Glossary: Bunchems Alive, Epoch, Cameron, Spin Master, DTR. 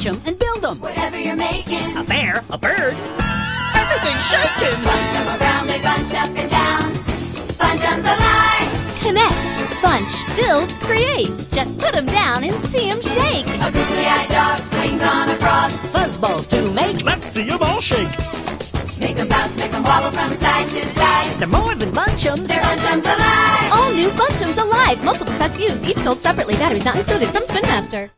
punch them and build them. Whatever you're making. A bear, a bird. Everything's shaking. Bunch them around, they bunch up and down. Bunchems Alive. Connect, bunch, build, create. Just put them down and see them shake. A googly-eyed dog, wings on a frog. Fuzzballs to make. Let's see them all shake. Make them bounce, make them wobble from side to side. They're more than Bunchems. They're Bunchems Alive. All new Bunchems Alive. Multiple sets used, each sold separately. Batteries not included from Spin Master.